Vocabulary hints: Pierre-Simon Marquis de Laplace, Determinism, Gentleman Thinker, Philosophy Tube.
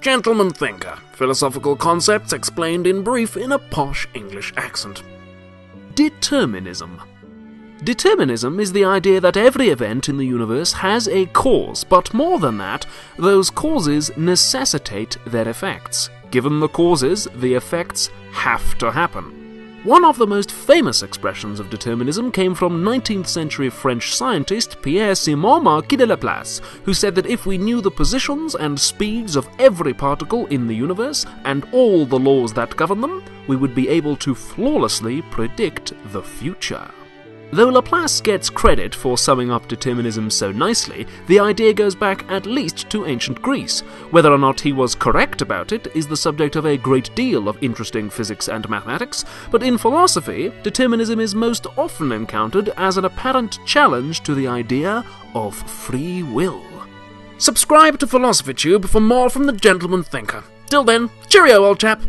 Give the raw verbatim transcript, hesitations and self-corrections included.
Gentleman Thinker, philosophical concepts explained in brief in a posh English accent. Determinism. Determinism is the idea that every event in the universe has a cause, but more than that, those causes necessitate their effects. Given the causes, the effects have to happen. One of the most famous expressions of determinism came from nineteenth century French scientist Pierre-Simon Marquis de Laplace, who said that if we knew the positions and speeds of every particle in the universe and all the laws that govern them, we would be able to flawlessly predict the future. Though Laplace gets credit for summing up determinism so nicely, the idea goes back at least to ancient Greece. Whether or not he was correct about it is the subject of a great deal of interesting physics and mathematics, but in philosophy, determinism is most often encountered as an apparent challenge to the idea of free will. Subscribe to Philosophy Tube for more from the Gentleman Thinker. Till then, cheerio, old chap!